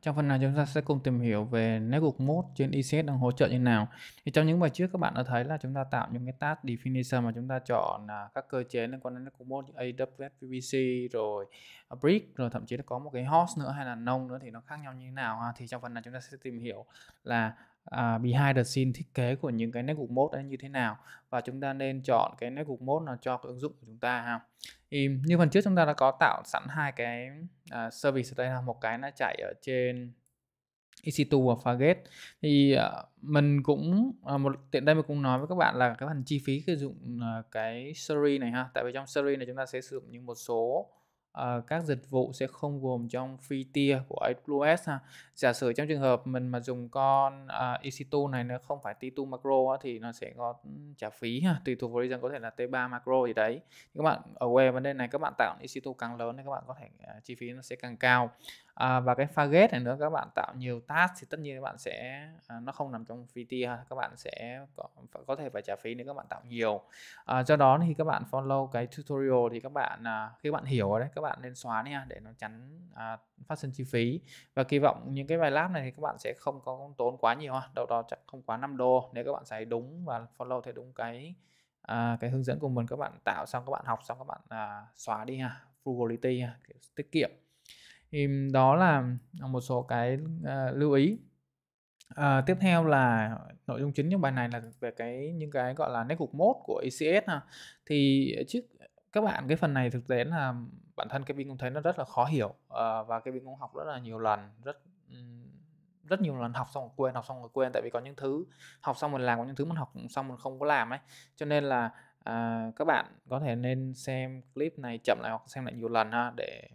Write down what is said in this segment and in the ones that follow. Trong phần này chúng ta sẽ cùng tìm hiểu về Network Mode trên ECS đang hỗ trợ như nào. Thì trong những bài trước các bạn đã thấy là chúng ta tạo những cái task definition mà chúng ta chọn là các cơ chế liên quan đến Network Mode như AWS VPC rồi Brick, rồi thậm chí là có một cái host nữa hay là nông nữa thì nó khác nhau như thế nào ha. Thì trong phần này chúng ta sẽ tìm hiểu là behind the scene thiết kế của những cái Network Mode ấy như thế nào và chúng ta nên chọn cái Network Mode nào cho cái ứng dụng của chúng ta ha. Thì như phần trước chúng ta đã có tạo sẵn hai cái service ở đây là một cái nó chạy ở trên EC2 và Fargate. Thì mình cũng tiện đây mình cũng nói với các bạn là cái phần chi phí sử dụng cái series này ha. Tại vì trong series này chúng ta sẽ sử dụng những một số các dịch vụ sẽ không gồm trong free tier của AWS ha. Giả sử trong trường hợp mình mà dùng con EC2 này nó không phải T2 macro thì nó sẽ có trả phí ha. Tùy thuộc vào reason có thể là T3 macro gì đấy. Các bạn aware vấn đề này, các bạn tạo EC2 càng lớn thì các bạn có thể chi phí nó sẽ càng cao. Và cái Fargate này nữa, các bạn tạo nhiều task thì tất nhiên các bạn sẽ nó không nằm trong free tier, các bạn sẽ có thể phải trả phí nếu các bạn tạo nhiều. Do đó thì các bạn follow cái tutorial thì các bạn khi bạn hiểu ở đấy các bạn nên xóa nha để nó tránh phát sinh chi phí. Và kỳ vọng những cái bài lab này thì các bạn sẽ không có tốn quá nhiều, đâu đó chắc không quá 5 đô nếu các bạn xài đúng và follow theo đúng cái hướng dẫn của mình. Các bạn tạo xong, các bạn học xong, các bạn xóa đi ha, frugality ha, kiểu tiết kiệm. Thì đó là một số cái lưu ý. Tiếp theo là nội dung chính trong bài này là về những cái gọi là Network Mode của ECS ha. Thì các bạn cái phần này thực tế là bản thân Kevin cũng thấy nó rất là khó hiểu, và Kevin cũng học rất là nhiều lần, rất nhiều lần học xong rồi quên, tại vì có những thứ học xong mình làm, có những thứ mình học xong mình không có làm ấy. Cho nên là các bạn có thể nên xem clip này chậm lại hoặc xem lại nhiều lần ha, để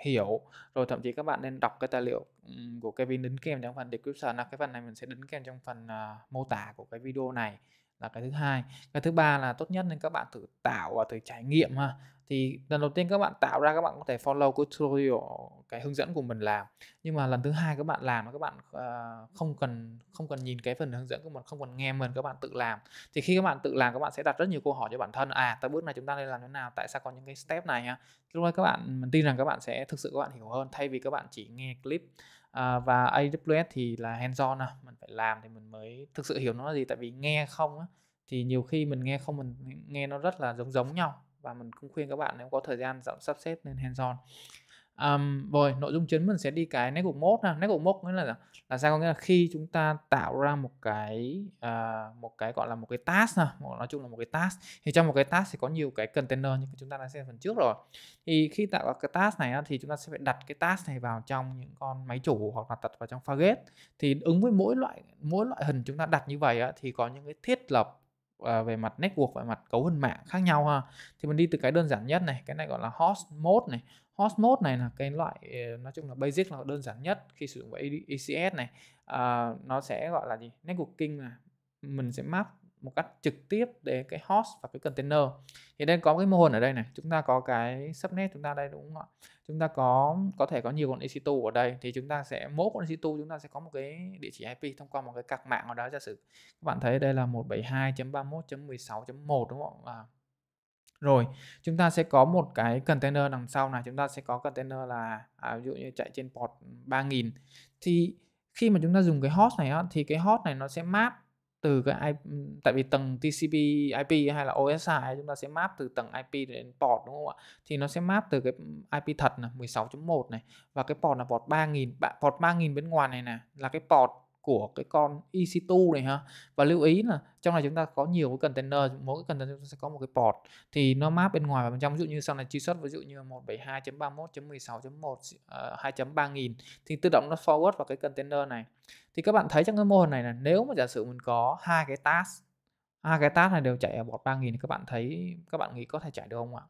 hiểu. Rồi thậm chí các bạn nên đọc cái tài liệu của Kevin đính kèm trong phần description. Cái phần này mình sẽ đính kèm trong phần mô tả của cái video này là cái thứ hai. Cái thứ ba là tốt nhất nên các bạn thử tạo và thử trải nghiệm ha. Thì lần đầu tiên các bạn tạo ra các bạn có thể follow cái hướng dẫn của mình làm, nhưng mà lần thứ hai các bạn làm các bạn không cần nhìn cái phần hướng dẫn của mình, không cần nghe mình, các bạn tự làm. Thì khi các bạn tự làm các bạn sẽ đặt rất nhiều câu hỏi cho bản thân, tại bước này chúng ta nên làm thế nào, tại sao có những cái step này ha. Lúc đó mình tin rằng các bạn sẽ thực sự các bạn hiểu hơn thay vì các bạn chỉ nghe clip. Và AWS thì là hands on, mình phải làm thì mình mới thực sự hiểu nó là gì. Tại vì nghe không thì nhiều khi mình nghe nó rất là giống nhau, và mình cũng khuyên các bạn nếu có thời gian sắp xếp nên hands on. Rồi nội dung chính mình sẽ đi cái Network Mode. Network Mode nghĩa là sao? Có nghĩa là khi chúng ta tạo ra một cái gọi là một cái task, nói chung là một cái task, thì trong một cái task thì có nhiều cái container như chúng ta đã xem phần trước rồi. Thì khi tạo ra cái task này thì chúng ta sẽ phải đặt cái task này vào trong những con máy chủ hoặc là đặt vào trong Fargate. Thì ứng với mỗi loại hình chúng ta đặt như vậy thì có những cái thiết lập về mặt network, về mặt cấu hình mạng khác nhau ha. Thì mình đi từ cái đơn giản nhất này, cái này gọi là host mode này. Host mode này là cái loại nói chung là basic, là đơn giản nhất khi sử dụng với ECS này. Nó sẽ gọi là gì? Networking là mình sẽ map một cách trực tiếp đến cái host và cái container. Thì đây có cái mô hình ở đây này, chúng ta có cái subnet chúng ta đây đúng không ạ? Chúng ta có thể có nhiều con EC2 ở đây, thì chúng ta sẽ mỗi con EC2 chúng ta sẽ có một cái địa chỉ IP thông qua một cái cạc mạng ở đó. Giả sử các bạn thấy đây là 172.31.16.1 đúng không ạ? Rồi chúng ta sẽ có một cái container đằng sau này, chúng ta sẽ có container là ví dụ như chạy trên port 3000. Thì khi mà chúng ta dùng cái host này thì cái host này nó sẽ map từ cái IP, tại vì tầng TCP/IP hay là OSI chúng ta sẽ map từ tầng IP đến port đúng không ạ? Thì nó sẽ map từ cái IP thật là 16.1 này, và cái port là port 3000. Port 3000 bên ngoài này nè là cái port của cái con EC2 này ha. Và lưu ý là trong này chúng ta có nhiều cái container, mỗi cái container chúng ta sẽ có một cái port, thì nó map bên ngoài và bên trong. Ví dụ như sau này truy xuất ví dụ như 172.31.16.1 2.3000 thì tự động nó forward vào cái container này. Thì các bạn thấy trong cái mô hình này là nếu mà giả sử mình có hai cái task này đều chạy ở port 3000 thì các bạn nghĩ có thể chạy được không ạ?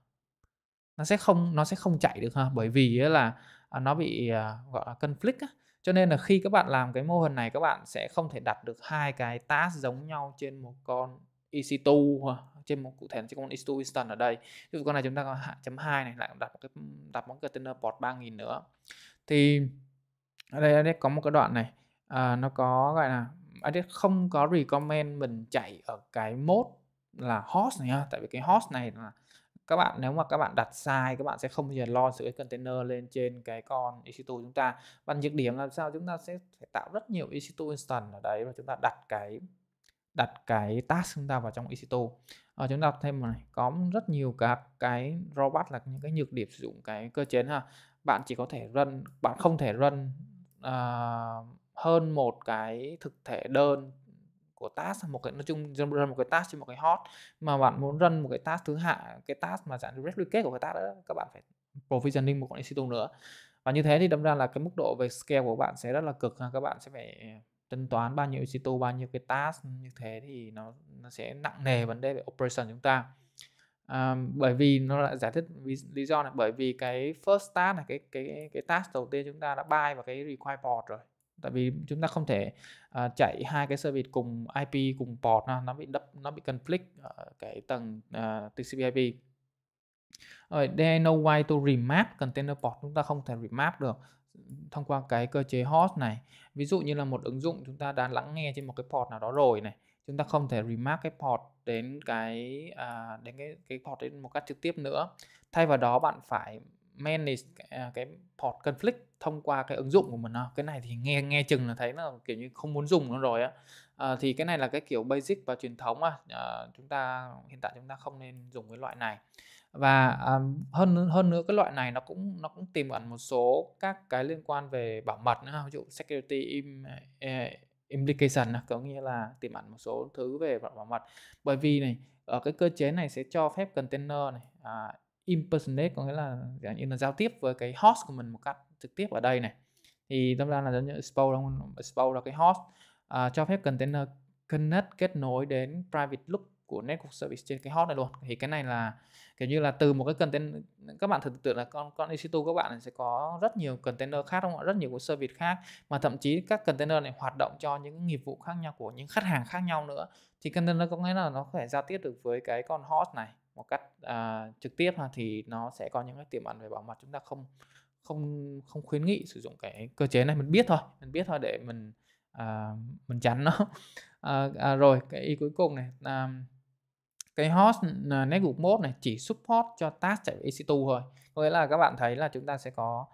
Nó sẽ không chạy được ha, bởi vì là nó bị gọi là conflict. Cho nên là khi các bạn làm cái mô hình này các bạn sẽ không thể đặt được hai cái task giống nhau trên một con EC2, trên một cụ thể trên con EC2 instance ở đây. Ví dụ con này chúng ta có 2.2 này, lại đặt một container port 3000 nữa. Thì ở đây có một cái đoạn này, nó có gọi là không có recommend mình chạy ở cái mode là host này ha, tại vì cái host này là Các bạn nếu mà các bạn đặt sai, các bạn sẽ không thể launch cái container lên trên cái con EC2 chúng ta. Và nhược điểm làm sao chúng ta sẽ phải tạo rất nhiều EC2 instance ở đấy và chúng ta đặt cái task chúng ta vào trong EC2. Chúng ta thêm này, có rất nhiều các cái robot là những cái nhược điểm sử dụng cái cơ chế ha. Bạn chỉ có thể run, bạn không thể run hơn một cái thực thể đơn của task, một cái nói chung run một cái task trên một cái hot, mà bạn muốn run một cái task thứ hạ, cái task mà dạng replicate của cái task đó, các bạn phải provisioning một con EC2 nữa. Và như thế thì đâm ra là cái mức độ về scale của bạn sẽ rất là cực ha. Các bạn sẽ phải tính toán bao nhiêu EC2, bao nhiêu cái task, như thế thì nó sẽ nặng nề vấn đề về operation chúng ta. Bởi vì nó lại giải thích lý do này, bởi vì cái first task là cái task đầu tiên chúng ta đã buy vào cái require port rồi. Tại vì chúng ta không thể chạy hai cái service cùng IP cùng port, nó bị conflict ở cái tầng TCP/IP. Rồi, there no way to remap container port, chúng ta không thể remap được thông qua cái cơ chế host này. Ví dụ như là một ứng dụng chúng ta đã lắng nghe trên một cái port nào đó rồi này, chúng ta không thể remap cái port đến cái port đến một cách trực tiếp nữa. Thay vào đó bạn phải manage cái port conflict thông qua cái ứng dụng của mình. Cái này thì nghe chừng là thấy là kiểu như không muốn dùng nó rồi á. Thì cái này là cái kiểu basic và truyền thống mà chúng ta hiện tại chúng ta không nên dùng cái loại này. Và hơn nữa cái loại này nó cũng tiềm ẩn một số các cái liên quan về bảo mật nữa, ví dụ security implication, có nghĩa là tiềm ẩn một số thứ về bảo mật. Bởi vì này ở cái cơ chế này sẽ cho phép container này impersonate, có nghĩa là giao tiếp với cái host của mình một cách trực tiếp ở đây này, thì đâm ra là giống như expose là cái host, cho phép container connect, kết nối đến private loop của network service trên cái host này luôn. Thì cái này là kiểu như là từ một cái container, các bạn thử tưởng là con EC2 các bạn sẽ có rất nhiều container khác, đúng không ạ? Rất nhiều cái service khác, mà thậm chí các container này hoạt động cho những nghiệp vụ khác nhau của những khách hàng khác nhau nữa. Thì container có nghĩa là nó phải giao tiếp được với cái con host này một cách trực tiếp, thì nó sẽ có những cái tiềm ẩn về bảo mật. Chúng ta không khuyến nghị sử dụng cái cơ chế này. Mình biết thôi để mình tránh nó. Rồi cái ý cuối cùng này, cái host network mode này chỉ support cho task chạy EC2 thôi. Có nghĩa là các bạn thấy là chúng ta sẽ có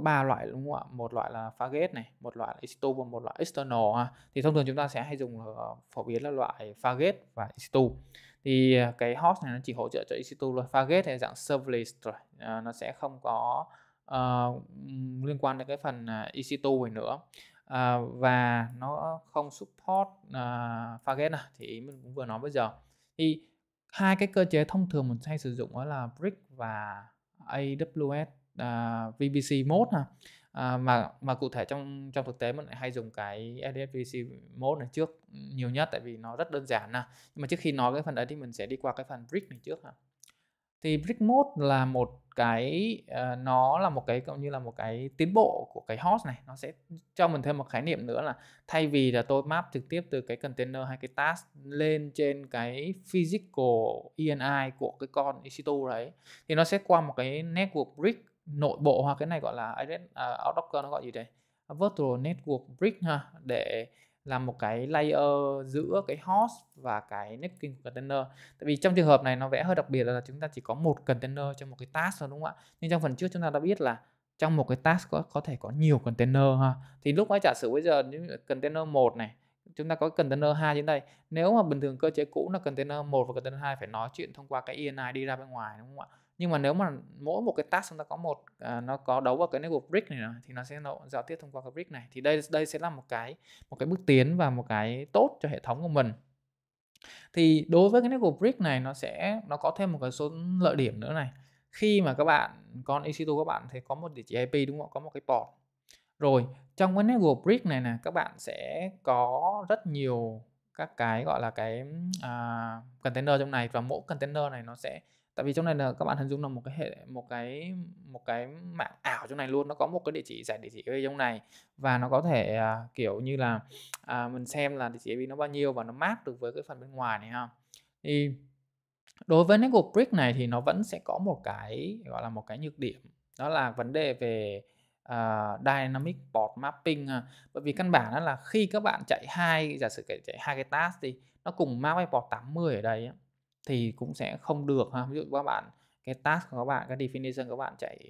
ba loại, đúng không ạ? Một loại là Fargate này, một loại là EC2 và một loại external. Thì thông thường chúng ta sẽ hay dùng phổ biến là loại Fargate và EC2. Thì cái host này nó chỉ hỗ trợ cho EC2 thôi. Fargate này dạng serverless rồi, nó sẽ không có liên quan đến cái phần EC2 này nữa. Và nó không support Fargate này, thì mình cũng vừa nói bây giờ. Thì hai cái cơ chế thông thường mình hay sử dụng đó là Brick và AWS VPC mode ha. Mà cụ thể trong thực tế mình lại hay dùng cái AWS VPC mode này trước nhiều nhất, tại vì nó rất đơn giản nè. Nhưng mà trước khi nói cái phần đấy thì mình sẽ đi qua cái phần Brick này trước ha. Thì Brick mode là một cái tiến bộ của cái host này. Nó sẽ cho mình thêm một khái niệm nữa là thay vì là tôi map trực tiếp từ cái container hay cái task lên trên cái physical ENI của cái con EC2 đấy, thì nó sẽ qua một cái network brick nội bộ, hoặc cái này gọi là Docker, nó gọi gì đây, virtual network brick ha, để làm một cái layer giữa cái host và cái networking container. Tại vì trong trường hợp này nó vẽ hơi đặc biệt là chúng ta chỉ có một container trong một cái task thôi, đúng không ạ? Nhưng trong phần trước chúng ta đã biết là trong một cái task có thể có nhiều container ha. Thì lúc ấy giả sử bây giờ container 1 này, chúng ta có container 2 trên đây. Nếu mà bình thường cơ chế cũ là container 1 và container 2 phải nói chuyện thông qua cái ENI đi ra bên ngoài, đúng không ạ? Nhưng mà nếu mà mỗi một cái task chúng ta có một nó có đấu vào cái network brick này thì nó sẽ giao tiếp thông qua cái brick này. Thì đây sẽ là một cái bước tiến và một cái tốt cho hệ thống của mình. Thì đối với cái network brick này nó có thêm một cái số lợi điểm nữa này. Khi mà các bạn con EC2 các bạn thì có một địa chỉ IP, đúng không? Có một cái port. Rồi, trong cái network brick này nè, các bạn sẽ có rất nhiều các cái gọi là cái container trong này, và mỗi container này nó sẽ, tại vì trong này là các bạn hình dung là một cái mạng ảo trong này luôn, nó có một cái địa chỉ IP trong này, và nó có thể kiểu như là mình xem là địa chỉ IP nó bao nhiêu và nó map được với cái phần bên ngoài này ha. Thì đối với network brick này thì nó vẫn sẽ có một cái gọi là một cái nhược điểm, đó là vấn đề về dynamic port mapping ha. Bởi vì căn bản đó là khi các bạn giả sử chạy hai cái task thì nó cùng map với port 80 ở đây á, thì cũng sẽ không được ha. Ví dụ các bạn cái task của các bạn, cái definition của các bạn chạy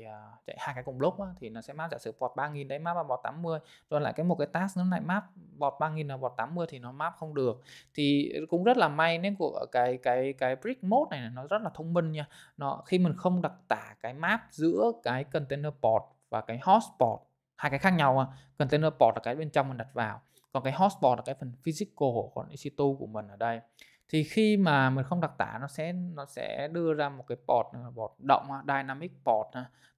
hai cái cùng block đó, thì nó sẽ map, giả sử port 3000 đấy map vào port 80, rồi lại cái một cái task nó lại map port 3000 vào port 80 thì nó map không được. Thì cũng rất là may nên của cái brick mode này nó rất là thông minh nha. Nó khi mình không đặc tả cái map giữa cái container port và cái host port, hai cái khác nhau mà. Container port là cái bên trong mình đặt vào, còn cái host port là cái phần physical của EC2 của mình ở đây. Thì khi mà mình không đặc tả nó sẽ đưa ra một cái port động, dynamic port,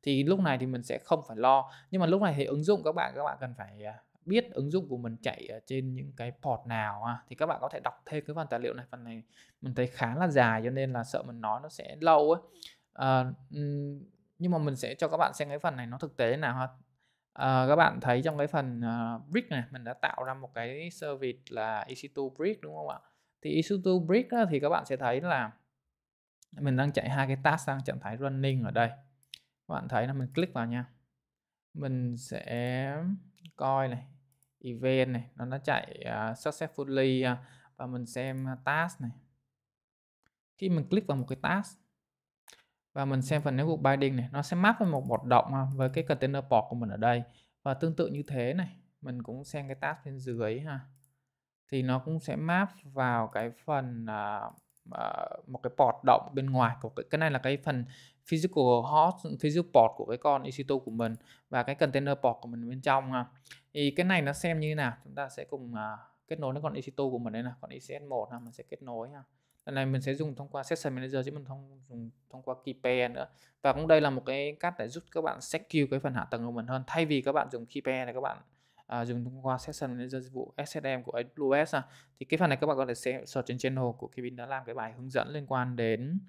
thì lúc này thì mình sẽ không phải lo. Nhưng mà lúc này thì ứng dụng các bạn cần phải biết ứng dụng của mình chạy ở trên những cái port nào, thì các bạn có thể đọc thêm cái phần tài liệu này. Phần này mình thấy khá là dài cho nên là sợ mình nói nó sẽ lâu ấy. Nhưng mà mình sẽ cho các bạn xem cái phần này nó thực tế nào ha. Các bạn thấy trong cái phần brick này mình đã tạo ra một cái service là EC2 brick đúng không ạ? Thì EC2 brick đó, thì các bạn sẽ thấy là mình đang chạy hai cái task sang trạng thái running ở đây. Các bạn thấy là mình click vào nha. Mình sẽ coi này, event này, nó đã chạy successfully, và mình xem task này. Khi mình click vào một cái task và mình xem phần network binding này, nó sẽ map với một bọt động với cái container port của mình ở đây. Và tương tự như thế này, mình cũng xem cái task bên dưới ha. Thì nó cũng sẽ map vào cái phần một cái port động bên ngoài của cái này là cái phần physical host, physical port của cái con EC2 của mình, và cái container port của mình bên trong ha. Thì cái này nó xem như thế nào, chúng ta sẽ cùng kết nối với con EC2 của mình đây là con ECS1 ha, mình sẽ kết nối ha. Lần này mình sẽ dùng thông qua Session Manager chứ mình không dùng thông qua keypair nữa. Và cũng đây là một cái cách để giúp các bạn secure cái phần hạ tầng của mình hơn, thay vì các bạn dùng keypair này các bạn dùng thông qua Session Manager dịch vụ SSM của AWS. Thì cái phần này các bạn có thể search trên channel của Kevin đã làm cái bài hướng dẫn liên quan đến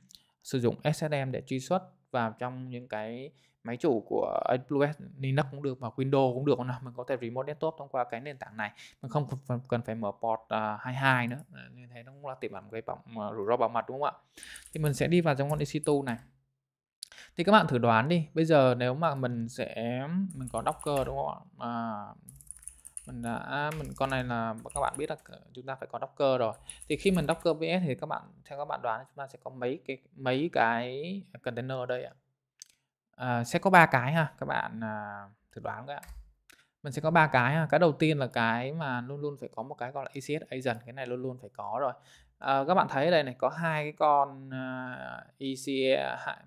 sử dụng SSM để truy xuất vào trong những cái máy chủ của AWS, Linux cũng được và Windows cũng được. Mình có thể remote desktop thông qua cái nền tảng này, mình không cần phải mở port 22 nữa, như thế nó cũng là tiềm ẩn gây rủi ro bảo mật đúng không ạ? Thì mình sẽ đi vào trong con EC2 này. Thì các bạn thử đoán đi, bây giờ nếu mà mình có Docker đúng không ạ? Con này là các bạn biết là chúng ta phải có Docker rồi. Thì khi mình Docker VS thì theo các bạn đoán chúng ta sẽ có mấy cái container ở đây ạ. Sẽ có 3 cái ha, các bạn thử đoán các bạn. Mình sẽ có 3 cái ha. Cái đầu tiên là cái mà luôn luôn phải có một cái gọi là ECS agent, cái này luôn luôn phải có rồi. Các bạn thấy ở đây này có hai cái con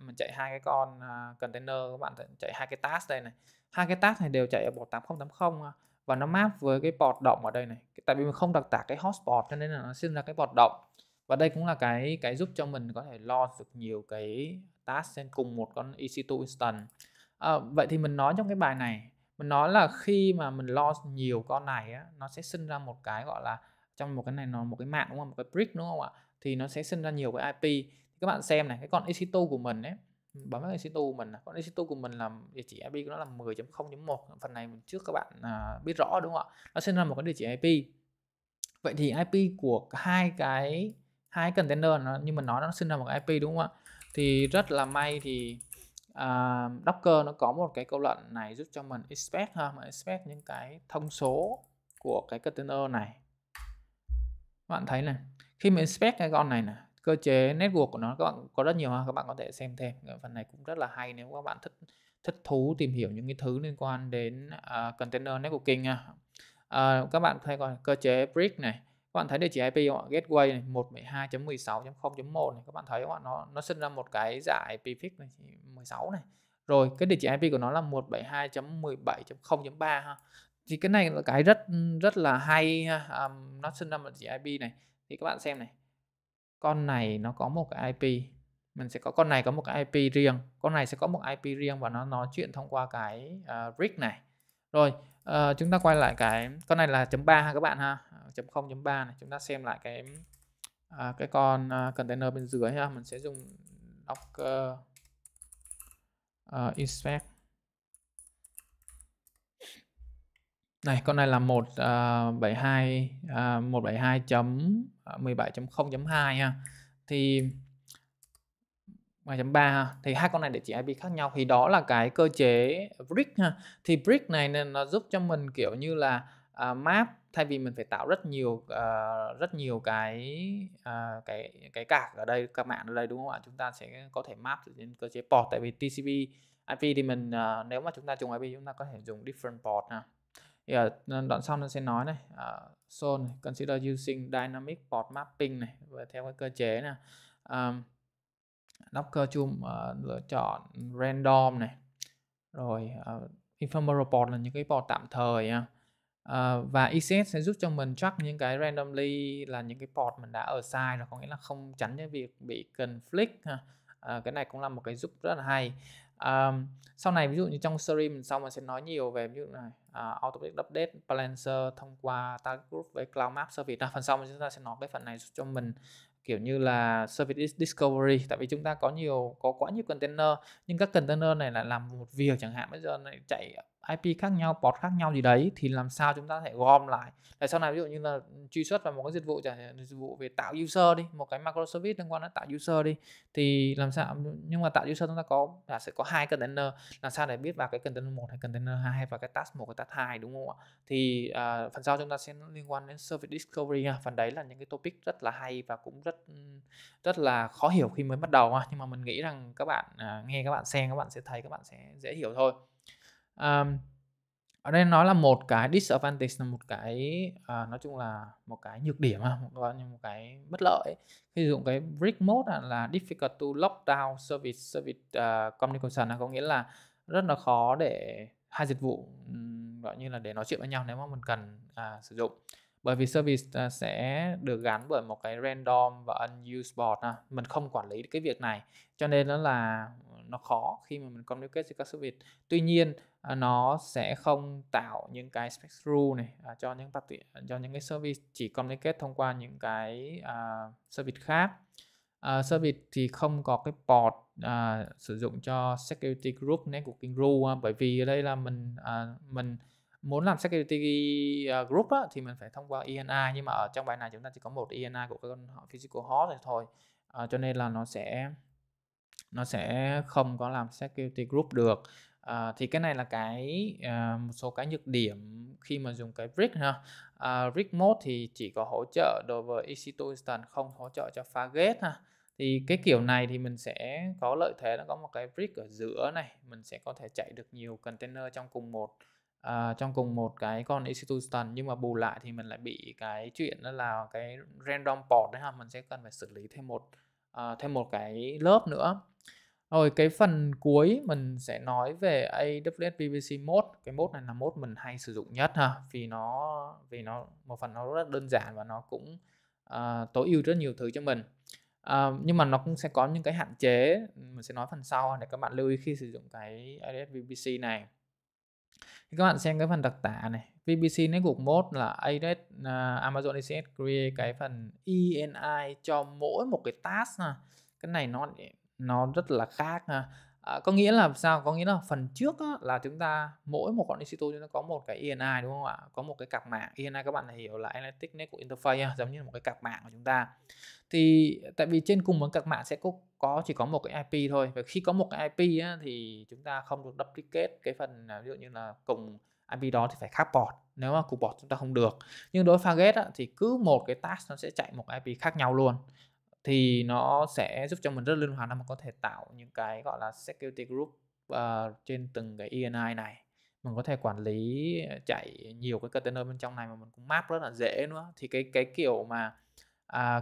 mình chạy hai cái con container, các bạn chạy hai cái task đây này. Hai cái task này đều chạy ở port 8080 và nó map với cái port động ở đây này. Tại vì mình không đặc tả cái host port cho nên là nó sinh ra cái port động. Và đây cũng là cái giúp cho mình có thể lo được nhiều cái task trên cùng một con EC2 instance. Vậy thì mình nói trong cái bài này, mình nói là khi mà mình lo nhiều con này á, nó sẽ sinh ra một cái gọi là trong một cái này nó một cái mạng đúng không, một cái brick đúng không ạ? Thì nó sẽ sinh ra nhiều cái IP. Các bạn xem này, cái con EC2 của mình ấy, bấm vào EC2 của mình, con EC2 của mình là địa chỉ IP của nó là 10.0.1. Phần này mình trước các bạn biết rõ đúng không ạ? Nó sinh ra một cái địa chỉ IP. Vậy thì IP của hai container như mình nói nó sinh ra một cái IP đúng không ạ? Thì rất là may thì Docker nó có một cái câu lệnh này giúp cho mình expect ha, mà expect những cái thông số của cái container này. Các bạn thấy này, khi mình expect cái con này nè, cơ chế network của nó các bạn có rất nhiều ha, các bạn có thể xem thêm. Phần này cũng rất là hay nếu các bạn thích thú tìm hiểu những cái thứ liên quan đến container networking ha. Các bạn thấy còn cơ chế brick này. Các bạn thấy địa chỉ IP không ạ? Gateway này 172.16.0.1 này, các bạn thấy không ạ? Nó sinh ra một cái giải IP fix này 16 này. Rồi cái địa chỉ IP của nó là 172.17.0.3 ha. Thì cái này là cái rất là hay ha. Nó sinh ra một địa chỉ IP này. Thì các bạn xem này. Con này nó có một cái IP. Mình sẽ có con này có một cái IP riêng, con này sẽ có một IP riêng và nó nói chuyện thông qua cái brick này. Rồi chúng ta quay lại cái con này là .3 ha các bạn ha, .0.3 này, chúng ta xem lại cái con container bên dưới ha, mình sẽ dùng Docker inspect. Này, con này là 172.17.0.2 ha. Thì 3.3 thì hai con này địa chỉ IP khác nhau, thì đó là cái cơ chế brick ha. Thì brick này nó giúp cho mình kiểu như là map, thay vì mình phải tạo rất nhiều cái cạc ở đây, các mạng ở đây, đúng không ạ? Chúng ta sẽ có thể map trên cơ chế port, tại vì TCP/IP thì mình nếu mà chúng ta dùng IP chúng ta có thể dùng different port nè. Đoạn sau nó sẽ nói này, so này, consider using dynamic port mapping này, theo cái cơ chế này, Docker chum lựa chọn random này, rồi ephemeral port là những cái port tạm thời nha. Và ECS sẽ giúp cho mình track những cái randomly là những cái port mình đã assign rồi, có nghĩa là không tránh cái việc bị conflict ha. Cái này cũng là một cái giúp rất là hay. Sau này ví dụ như trong series mình sau mình sẽ nói nhiều về ví dụ này automatic update balancer thông qua Target Group với Cloud Map Service. Phần sau chúng ta sẽ nói cái phần này giúp cho mình kiểu như là Service Discovery, tại vì chúng ta có quá nhiều container, nhưng các container này là làm một việc, chẳng hạn bây giờ này chạy IP khác nhau, port khác nhau gì đấy, thì làm sao chúng ta có thể gom lại để sau này ví dụ như là truy xuất vào một cái dịch vụ về tạo user đi, một cái microservice liên quan đến tạo user đi, thì làm sao, nhưng mà tạo user chúng ta sẽ có hai container, làm sao để biết vào cái container 1 hay container 2 hay vào cái task 1 cái task 2, đúng không ạ? Thì phần sau chúng ta sẽ liên quan đến Service Discovery ha. Phần đấy là những cái topic rất là hay và cũng rất là khó hiểu khi mới bắt đầu ha. Nhưng mà mình nghĩ rằng các bạn nghe, các bạn xem, các bạn sẽ thấy, các bạn sẽ dễ hiểu thôi. Ở đây nó là một cái disadvantage, là một cái nói chung là một cái nhược điểm, một cái bất lợi ấy. Khi sử dụng cái brick mode là difficult to lock down service communication, có nghĩa là rất là khó để hai dịch vụ gọi như là để nói chuyện với nhau nếu mà mình cần sử dụng, bởi vì service sẽ được gắn bởi một cái random và unused port, mình không quản lý cái việc này cho nên nó là nó khó khi mà mình communicate với các service. Tuy nhiên nó sẽ không tạo những cái rule này cho những cái service chỉ communicate thông qua những cái service khác. Service thì không có cái port sử dụng cho Security Group Networking Rule, bởi vì ở đây là mình muốn làm Security Group thì mình phải thông qua ENI, nhưng mà ở trong bài này chúng ta chỉ có một ENI của cái physical host thôi, cho nên là nó sẽ không có làm Security Group được. Thì cái này là một số cái nhược điểm khi mà dùng cái brick ha. Brick mode thì chỉ có hỗ trợ đối với EC2 instance, không hỗ trợ cho Fargate ha. Thì cái kiểu này thì mình sẽ có lợi thế là có một cái brick ở giữa này, mình sẽ có thể chạy được nhiều container trong cùng một cái con EC2 instance, nhưng mà bù lại thì mình lại bị cái chuyện đó là cái random port đấy ha, mình sẽ cần phải xử lý thêm một cái lớp nữa. Rồi cái phần cuối mình sẽ nói về AWS VPC mode. Cái mode này là mode mình hay sử dụng nhất ha, vì nó một phần nó rất đơn giản và nó cũng tối ưu rất nhiều thứ cho mình. Nhưng mà nó cũng sẽ có những cái hạn chế, mình sẽ nói phần sau để các bạn lưu ý khi sử dụng cái AWS VPC này. Thì các bạn xem cái phần đặc tả này, VPC Network Mode là AWS Amazon ECS create cái phần ENI cho mỗi một cái task ha. Cái này nó rất là khác ha. Có nghĩa là sao? Có nghĩa là phần trước á, là chúng ta mỗi một con EC2 chúng ta có một cái ENI, đúng không ạ? Có một cái cạc mạng. ENI các bạn hiểu là Elastic Network Interface ha, giống như một cái cạc mạng của chúng ta. Thì tại vì trên cùng một cạc mạng sẽ chỉ có một cái IP thôi. Và khi có một cái IP á, thì chúng ta không được duplicate cái phần ví dụ như là cùng IP đó thì phải khác port, nếu mà cùng port chúng ta không được. Nhưng đối với Fargate á, thì cứ một cái task nó sẽ chạy một IP khác nhau luôn, thì nó sẽ giúp cho mình rất linh hoạt, là mình có thể tạo những cái gọi là security group trên từng cái ENI này, mình có thể quản lý chạy nhiều cái container bên trong này mà mình cũng map rất là dễ nữa. Thì cái kiểu mà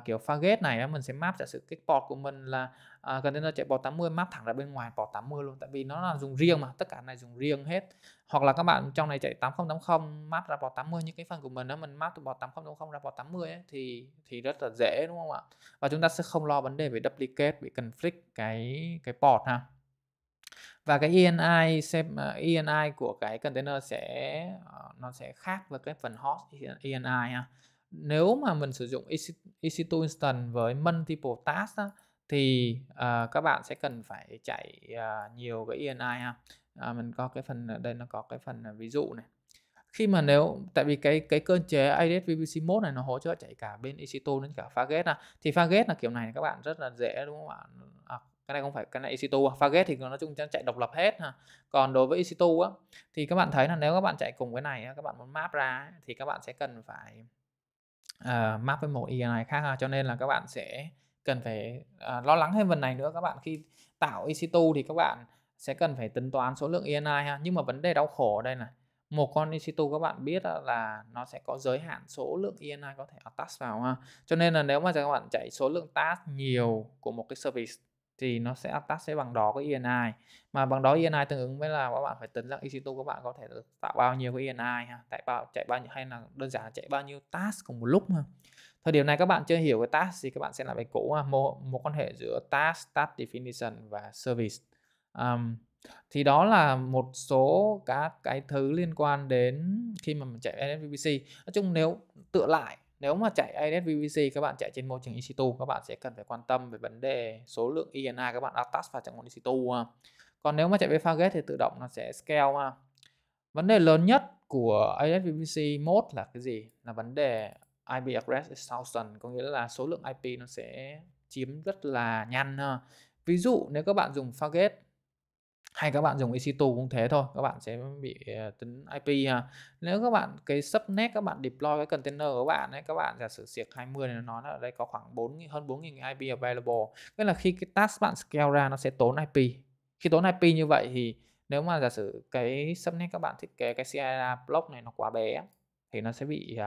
kiểu Fargate này mình sẽ map giả sử cái port của mình là container chạy port 80, map thẳng ra bên ngoài port 80 luôn, tại vì nó là dùng riêng mà, tất cả này dùng riêng hết. Hoặc là các bạn trong này chạy 8080 map ra port 80, những cái phần của mình đó mình map từ port 8080 ra port 80 ấy, thì rất là dễ, đúng không ạ? Và chúng ta sẽ không lo vấn đề về duplicate, bị conflict cái port ha. Và cái ENI của cái container nó sẽ khác với cái phần host ENI ha. Nếu mà mình sử dụng EC2 instance với multiple task á, thì các bạn sẽ cần phải chạy nhiều cái ENI ha. Mình có cái phần ở đây, nó có cái phần ví dụ này. Khi mà tại vì cái cơ chế AWS VPC mode này nó hỗ trợ chạy cả bên EC2 đến cả Fargate ha. Thì Fargate là kiểu này các bạn rất là dễ, đúng không ạ? Cái này không phải, cái này EC2, Fargate thì nói chung chạy độc lập hết ha. Còn đối với EC2 á, thì các bạn thấy là nếu các bạn chạy cùng cái này, các bạn muốn map ra thì các bạn sẽ cần phải map với một ENI khác ha. Cho nên là các bạn sẽ cần phải lo lắng thêm phần này nữa. Các bạn khi tạo EC2 thì các bạn sẽ cần phải tính toán số lượng ENI ha. Nhưng mà vấn đề đau khổ ở đây này, một con EC2 các bạn biết là nó sẽ có giới hạn số lượng ENI có thể attach vào ha. Cho nên là nếu mà các bạn chạy số lượng task nhiều của một cái service thì nó sẽ attach sẽ bằng đó cái ENI, mà bằng đó ENI tương ứng với là các bạn phải tính rằng EC2 các bạn có thể tạo bao nhiêu cái ENI ha, chạy bao nhiêu, hay là đơn giản là chạy bao nhiêu task cùng một lúc ha. Thời điểm này các bạn chưa hiểu cái task thì các bạn sẽ làm cái cũ một quan hệ giữa task definition và service. Thì đó là một số các cái thứ liên quan đến khi mà mình chạy AWS VPC. Nói chung nếu mà chạy AWS VPC các bạn chạy trên môi trường EC2, các bạn sẽ cần phải quan tâm về vấn đề số lượng ENI các bạn attach vào trong EC2. Còn nếu mà chạy với Fargate thì tự động nó sẽ scale. Vấn đề lớn nhất của AWS VPC mode là cái gì? Là vấn đề IP address exhaustion, có nghĩa là số lượng IP nó sẽ chiếm rất là nhanh. Ví dụ nếu các bạn dùng Fargate hay các bạn dùng EC2 cũng thế thôi, các bạn sẽ bị tính IP ha. Nếu các bạn cái subnet các bạn deploy cái container của bạn ấy, các bạn giả sử siệc 20 này, nó nói là ở đây có khoảng hơn 4.000 IP available. Nghĩa là khi cái task bạn scale ra nó sẽ tốn IP. Khi tốn IP như vậy thì nếu mà giả sử cái subnet các bạn thiết kế cái CIDR block này nó quá bé thì nó sẽ bị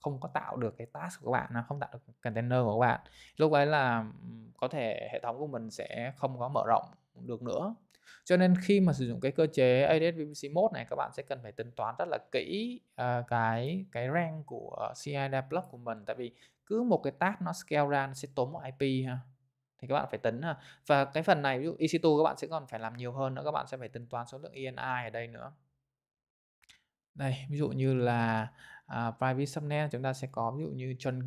không có tạo được cái task của các bạn, nó không tạo được container của các bạn. Lúc ấy là có thể hệ thống của mình sẽ không có mở rộng được nữa. Cho nên khi mà sử dụng cái cơ chế AWS VPC mode này, các bạn sẽ cần phải tính toán rất là kỹ cái rank của CIDR block của mình. Tại vì cứ một cái task nó scale ra nó sẽ tốn một IP ha. Thì các bạn phải tính ha. Và cái phần này ví dụ EC2 các bạn sẽ còn phải làm nhiều hơn nữa. Các bạn sẽ phải tính toán số lượng ENI ở đây nữa. Đây, ví dụ như là private subnet chúng ta sẽ có ví dụ như trunk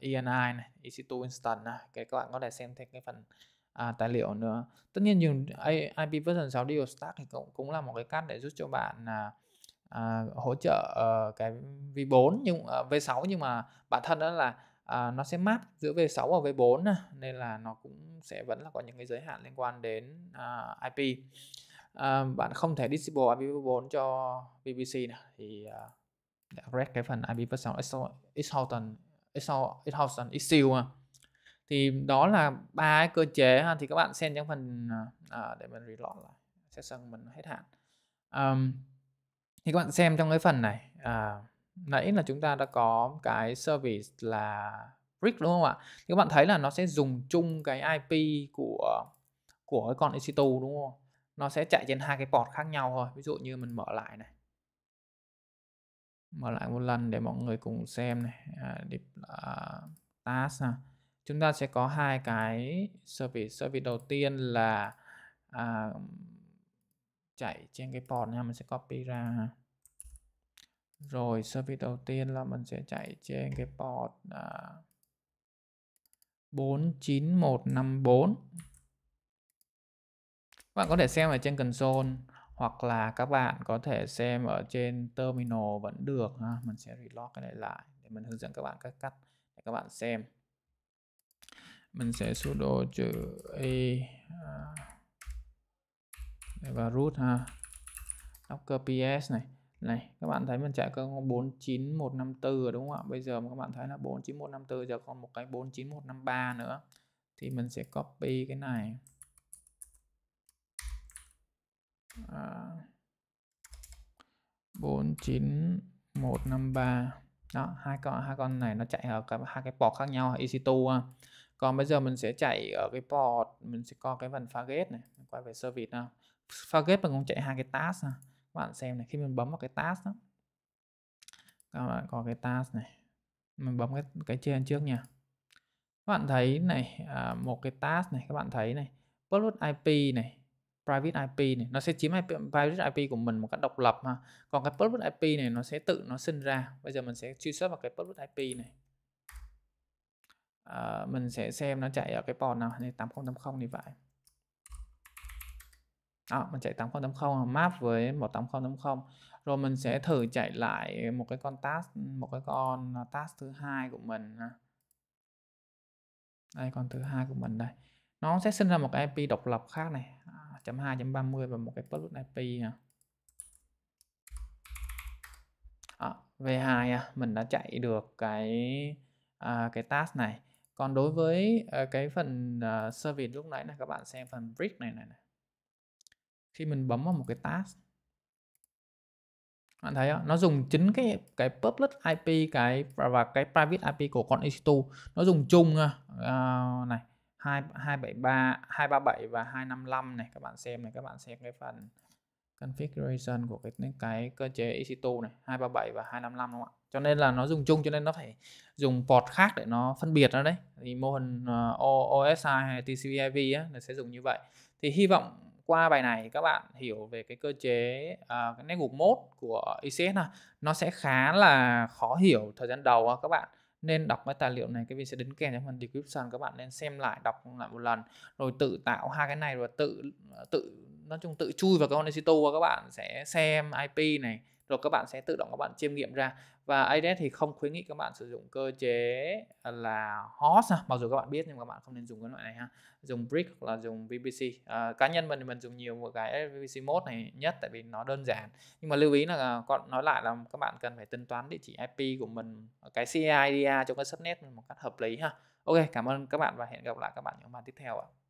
ENI này, EC2 instance này. Các bạn có thể xem thêm cái phần tài liệu nữa. Tất nhiên dùng IP version 6 điều stack thì cũng là một cái card để giúp cho bạn hỗ trợ cái V4 nhưng V6, nhưng mà bản thân đó là nó sẽ map giữa V6 và V4 nên là nó cũng sẽ vẫn là có những cái giới hạn liên quan đến IP. Bạn không thể disable IP V4 cho VPC này, thì red cái phần IP version 6 exhaustion issue. Thì đó là ba cái cơ chế ha. Thì các bạn xem trong phần để mình reload lại session mình hết hạn. Thì các bạn xem trong cái phần này, nãy là chúng ta đã có cái service là brick đúng không ạ? Thì các bạn thấy là nó sẽ dùng chung cái IP của con EC2 đúng không? Nó sẽ chạy trên hai cái port khác nhau thôi. Ví dụ như mình mở lại này, mở lại một lần để mọi người cùng xem này, task ha. Chúng ta sẽ có hai cái service. Service đầu tiên là chạy trên cái port nha, mình sẽ copy ra. Rồi service đầu tiên là mình sẽ chạy trên cái port 49154. Các bạn có thể xem ở trên console hoặc là các bạn có thể xem ở trên terminal vẫn được ha. Mình sẽ reload cái này lại để mình hướng dẫn các bạn cách cắt để các bạn xem. Mình sẽ sudo chữ y và root ha, Docker ps này các bạn thấy mình chạy con 49154 đúng không ạ? Bây giờ các bạn thấy là 49154, giờ còn một cái 49153 nữa thì mình sẽ copy cái này à, 49153 đó. Hai con này nó chạy ở hai cái port khác nhau EC2 ha. Còn bây giờ mình sẽ chạy ở cái port, mình sẽ có cái phần Fargate này, quay về service nào. Fargate mình cũng chạy hai cái task ha. Các bạn xem này, khi mình bấm vào cái task đó, các bạn có cái task này, mình bấm cái trên trước nha. Các bạn thấy này, một cái task này, các bạn thấy này, public IP này, private IP này, nó sẽ chiếm private IP của mình một cách độc lập ha. Còn cái public IP này nó sẽ tự nó sinh ra. Bây giờ mình sẽ truy xuất vào cái public IP này. Mình sẽ xem nó chạy ở cái port nào, 8080 thì vậy. Đó, mình chạy 8080 map với 18080. Rồi mình sẽ thử chạy lại một cái con task thứ hai của mình. Đây con thứ hai của mình đây. nó sẽ sinh ra một cái IP độc lập khác này, 2.30 và một cái public IP nè. V2 mình đã chạy được cái task này. Còn đối với cái phần service lúc nãy là các bạn xem phần brick này. Khi mình bấm vào một cái task, bạn thấy không? Nó dùng chính cái public IP và cái private IP của con EC2. Nó dùng chung này 273, 237 và 255 này. Các bạn xem cái phần configuration của cái cơ chế EC2 này, 237 và 255 đúng không ạ? Cho nên là nó dùng chung, cho nên nó phải dùng port khác để nó phân biệt nó đấy. Thì mô hình OSI hay TCP/IP nó sẽ dùng như vậy. Thì hy vọng qua bài này các bạn hiểu về cái cơ chế cái network mode của ECS này. Nó sẽ khá là khó hiểu thời gian đầu, các bạn nên đọc cái tài liệu này, cái video sẽ đính kèm trong phần description, các bạn nên xem lại, đọc lại một lần rồi tự tạo hai cái này, rồi nói chung tự chui vào cái con EC2, các bạn sẽ xem IP này rồi các bạn sẽ tự động các bạn chiêm nghiệm ra. Và AWS thì không khuyến nghị các bạn sử dụng cơ chế là host, mặc dù các bạn biết nhưng các bạn không nên dùng cái loại này ha. Dùng brick hoặc là dùng VPC. Cá nhân mình dùng nhiều một cái VPC mode này nhất tại vì nó đơn giản. Nhưng mà lưu ý là nói lại là các bạn cần phải tính toán địa chỉ IP của mình, cái CIDR cho cái subnet một cách hợp lý ha. Ok, cảm ơn các bạn và hẹn gặp lại các bạn trong bài tiếp theo ạ.